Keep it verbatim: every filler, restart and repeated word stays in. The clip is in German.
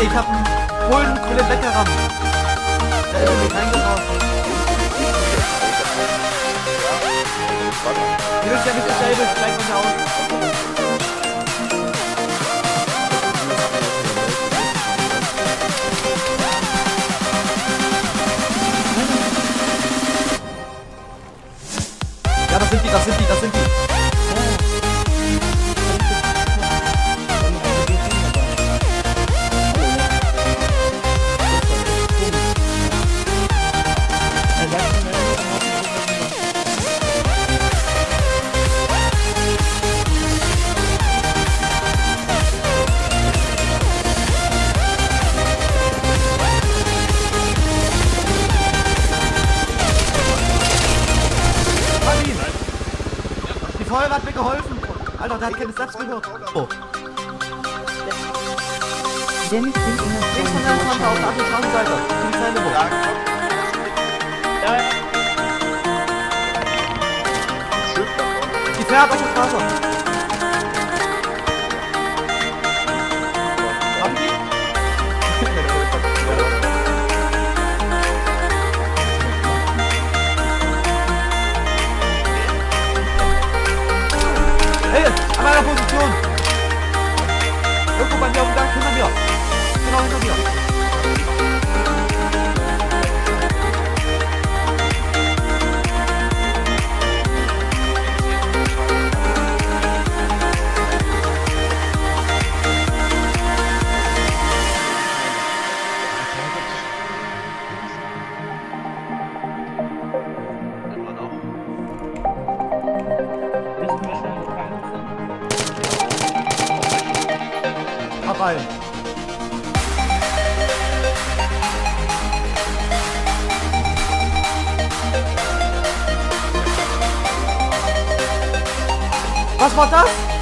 Ey, ich hab einen hohen coolen Wetterraum. Da ist er nicht reingeworfen. Hier ist ja nicht dasselbe, gleich von da aus. Ja, das sind die, das sind die, das sind die. Toll, hat mir geholfen. Alter, da hat keine Saps gehört. Oh. Dennis, sind wir noch links von deinem Konto auf der achtundfünfzigsten Seite. Die Zeile wo? Ja. Die fährt auf das Wasser. Haben Rein. Was war das?